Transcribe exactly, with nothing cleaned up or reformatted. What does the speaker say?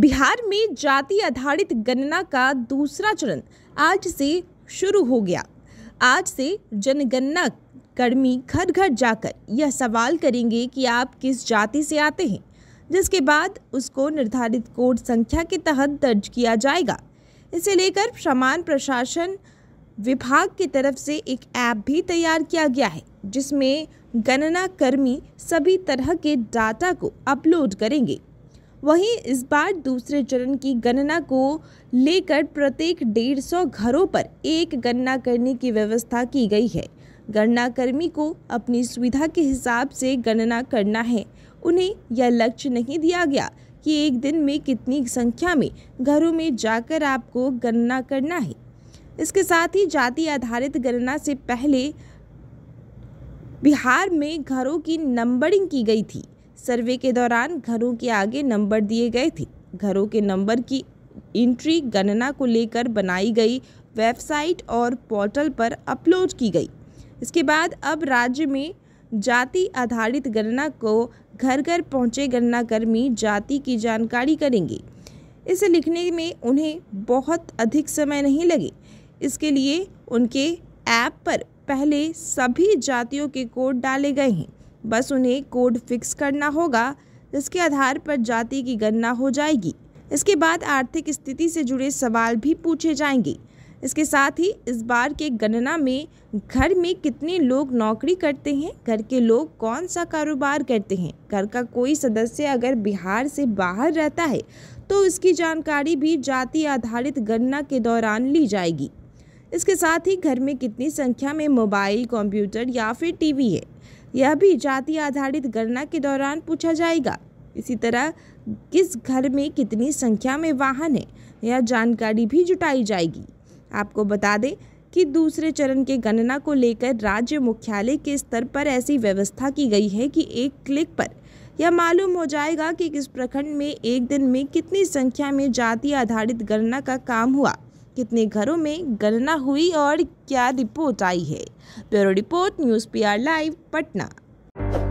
बिहार में जाति आधारित गणना का दूसरा चरण आज से शुरू हो गया। आज से जनगणना कर्मी घर घर जाकर यह सवाल करेंगे कि आप किस जाति से आते हैं, जिसके बाद उसको निर्धारित कोड संख्या के तहत दर्ज किया जाएगा। इसे लेकर समान प्रशासन विभाग की तरफ से एक ऐप भी तैयार किया गया है, जिसमें गणना कर्मी सभी तरह के डाटा को अपलोड करेंगे। वहीं इस बार दूसरे चरण की गणना को लेकर प्रत्येक डेढ़ सौ घरों पर एक गणना करने की व्यवस्था की गई है। गणना कर्मी को अपनी सुविधा के हिसाब से गणना करना है। उन्हें यह लक्ष्य नहीं दिया गया कि एक दिन में कितनी संख्या में घरों में जाकर आपको गणना करना है। इसके साथ ही जाति आधारित गणना से पहले बिहार में घरों की नंबरिंग की गई थी। सर्वे के दौरान घरों के आगे नंबर दिए गए थे। घरों के नंबर की एंट्री गणना को लेकर बनाई गई वेबसाइट और पोर्टल पर अपलोड की गई। इसके बाद अब राज्य में जाति आधारित गणना को घर घर पहुंचे गणना कर्मी जाति की जानकारी करेंगे। इसे लिखने में उन्हें बहुत अधिक समय नहीं लगे। इसके लिए उनके ऐप पर पहले सभी जातियों के कोड डाले गए हैं। बस उन्हें कोड फिक्स करना होगा, जिसके आधार पर जाति की गणना हो जाएगी। इसके बाद आर्थिक स्थिति से जुड़े सवाल भी पूछे जाएंगे। इसके साथ ही इस बार के गणना में घर में कितने लोग नौकरी करते हैं, घर के लोग कौन सा कारोबार करते हैं, घर का कोई सदस्य अगर बिहार से बाहर रहता है तो इसकी जानकारी भी जाति आधारित गणना के दौरान ली जाएगी। इसके साथ ही घर में कितनी संख्या में मोबाइल, कंप्यूटर या फिर टीवी है, यह भी जाति आधारित गणना के दौरान पूछा जाएगा। इसी तरह किस घर में कितनी संख्या में वाहन है, यह जानकारी भी जुटाई जाएगी। आपको बता दें कि दूसरे चरण के गणना को लेकर राज्य मुख्यालय के स्तर पर ऐसी व्यवस्था की गई है कि एक क्लिक पर यह मालूम हो जाएगा कि किस प्रखंड में एक दिन में कितनी संख्या में जाति आधारित गणना का काम हुआ, कितने घरों में गणना हुई और क्या रिपोर्ट आई है। Bureau report, news P R live, Patna.